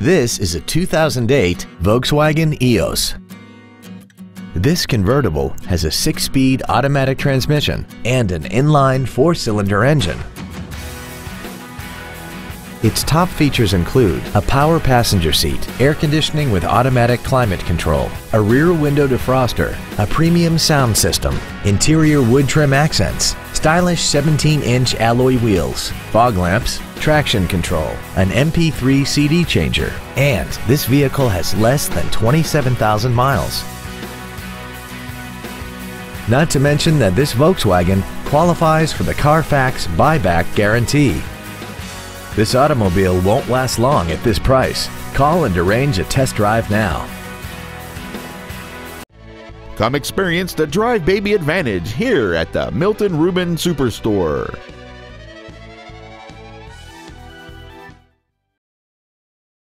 This is a 2008 Volkswagen Eos. This convertible has a 6-speed automatic transmission and an inline 4-cylinder engine. Its top features include a power passenger seat, air conditioning with automatic climate control, a rear window defroster, a premium sound system, interior wood trim accents, stylish 17-inch alloy wheels, fog lamps, traction control, an MP3 CD changer, and this vehicle has less than 27,000 miles. Not to mention that this Volkswagen qualifies for the Carfax buyback guarantee. This automobile won't last long at this price. Call and arrange a test drive now. Come experience the Drive Baby Advantage here at the Milton Ruben Superstore.